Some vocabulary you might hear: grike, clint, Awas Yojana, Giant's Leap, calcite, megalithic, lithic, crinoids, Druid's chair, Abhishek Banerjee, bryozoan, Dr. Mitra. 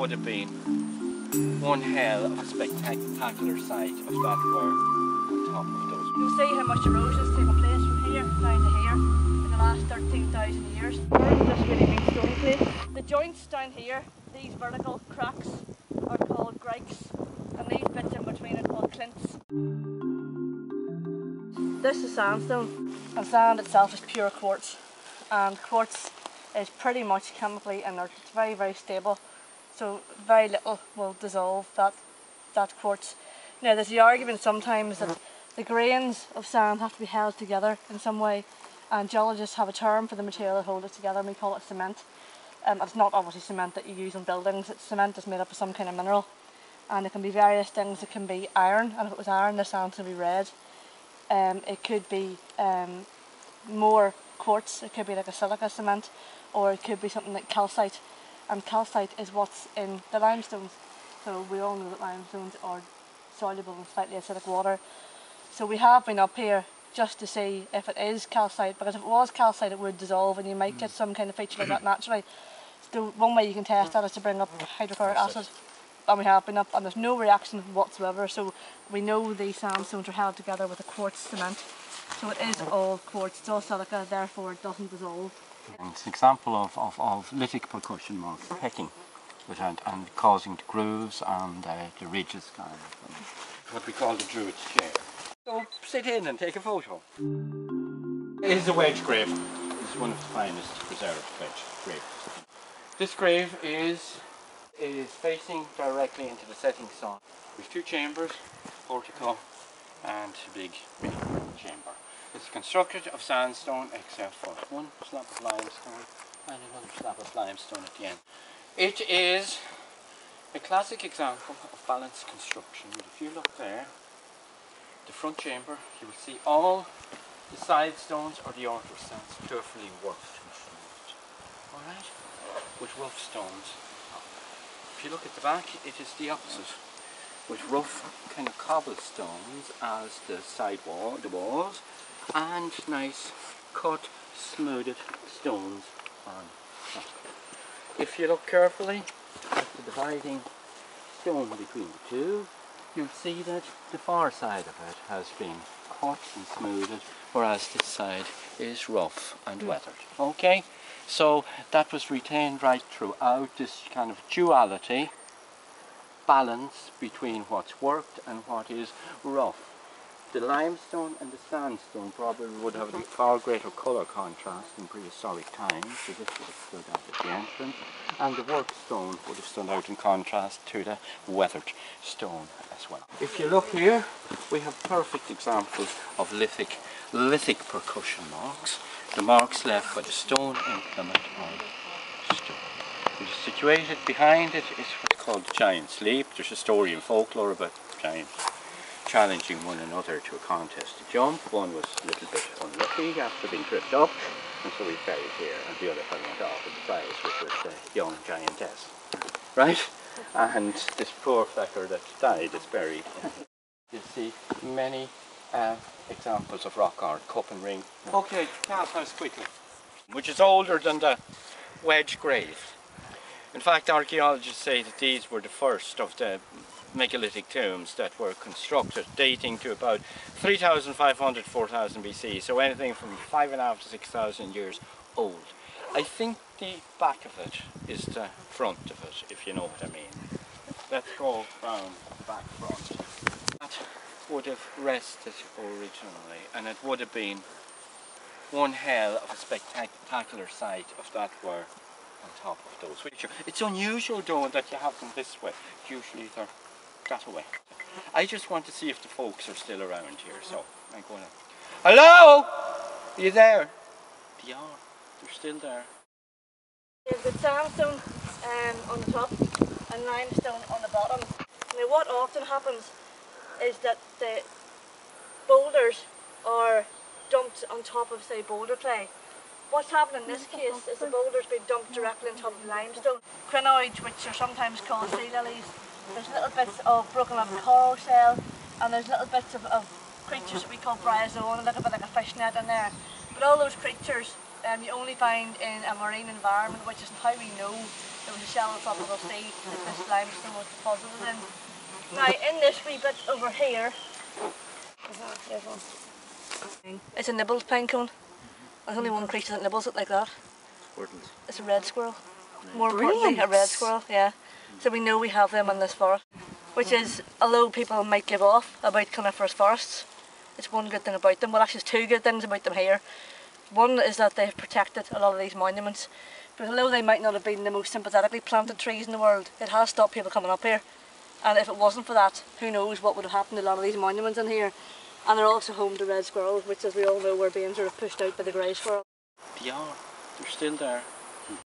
would have been one hell of a spectacular sight if that were on top of those. You'll see how much erosion has taken place from here down to here in the last 13,000 years. This really big stony place. The joints down here, these vertical cracks, are called grikes, and these bits in between are called clints. This is sandstone, and sand itself is pure quartz, and quartz is pretty much chemically inert. It's very, very stable, so very little will dissolve that quartz. Now, there's the argument sometimes that the grains of sand have to be held together in some way, and geologists have a term for the material that holds it together, and we call it cement. It's not obviously cement that you use on buildings. It's cement that's made up of some kind of mineral, and it can be various things. It can be iron, and if it was iron, the sand's going to be red. It could be more quartz. It could be like a silica cement, or it could be something like calcite, and calcite is what's in the limestones. So we all know that limestones are soluble in slightly acidic water. So we have been up here just to see if it is calcite, because if it was calcite it would dissolve and you might get some kind of feature like that naturally. So one way you can test that is to bring up hydrochloric acid, and we have been up and there's no reaction whatsoever, so we know these sandstones are held together with a quartz cement. So it is all quartz, it's all silica, therefore it doesn't dissolve. It's an example of lithic percussion marks, pecking, and causing the grooves and the ridges kind of thing. What we call the Druid's chair. So sit in and take a photo. It is a wedge grave. It's one of the finest preserved wedge graves. This grave is facing directly into the setting sun. With two chambers, portico and a big chamber. It's constructed of sandstone except for one slab of limestone and another slab of limestone at the end. It is a classic example of balanced construction. If you look there, the front chamber, you will see all the side stones or the order stones carefully worked in front. Alright? With rough stones. If you look at the back, it is the opposite. With rough kind of cobblestones as the side wall, the walls, and nice cut, smoothed stones on top. If you look carefully at the dividing stone between the two, you'll see that the far side of it has been cut and smoothed, whereas this side is rough and weathered. Okay, so that was retained right throughout, this kind of duality, balance between what's worked and what is rough. The limestone and the sandstone probably would have a far greater colour contrast in prehistoric times, so this would have stood out at the entrance, and the work stone would have stood out in contrast to the weathered stone as well. If you look here, we have perfect examples of lithic percussion marks, the marks left by the stone implement on stone. And situated behind it is what's called the Giant's Leap. There's a story in folklore about giants challenging one another to a contest to jump. One was a little bit unlucky after being tripped up, and so he fell here, and the other fell off with the prize, which was the young giantess. Right? And this poor fecker that died is buried. You see many examples of rock art, cup and ring. Okay, cast house quickly, which is older than the wedge grave. In fact, archaeologists say that these were the first of the megalithic tombs that were constructed, dating to about 3,500, 4,000 BC, so anything from 5,500 to 6,000 years old. I think the back of it is the front of it, if you know what I mean. Let's go round the back front. That would have rested originally, and it would have been one hell of a spectacular sight if that were on top of those. It's unusual though that you have them this way, usually they're that away. I just want to see if the folks are still around here, so I'm going out. Hello? Are you there? They are, they're still there. There's the sandstone on the top and limestone on the bottom. Now what often happens is that the boulders are dumped on top of, say, boulder clay. What's happened in this case is the boulders being dumped directly on top of limestone. Crinoids, which are sometimes called sea lilies, there's little bits of broken up coral shell, and there's little bits of creatures that we call bryozoan, a little bit like a fishnet in there. But all those creatures you only find in a marine environment, which is how we know there was a shallow tropical sea that this limestone was deposited in. Now in this wee bit over here, it's a nibbled pinecone. There's only one creature that nibbles it like that. It's a red squirrel. More importantly, a red squirrel, yeah. So we know we have them in this forest. Which is, although people might give off about coniferous forests, it's one good thing about them. Well, actually there's two good things about them here. One is that they've protected a lot of these monuments. Because although they might not have been the most sympathetically planted trees in the world, it has stopped people coming up here. And if it wasn't for that, who knows what would have happened to a lot of these monuments in here. And they're also home to red squirrels, which as we all know were being sort of pushed out by the grey squirrel. They are. They're still there.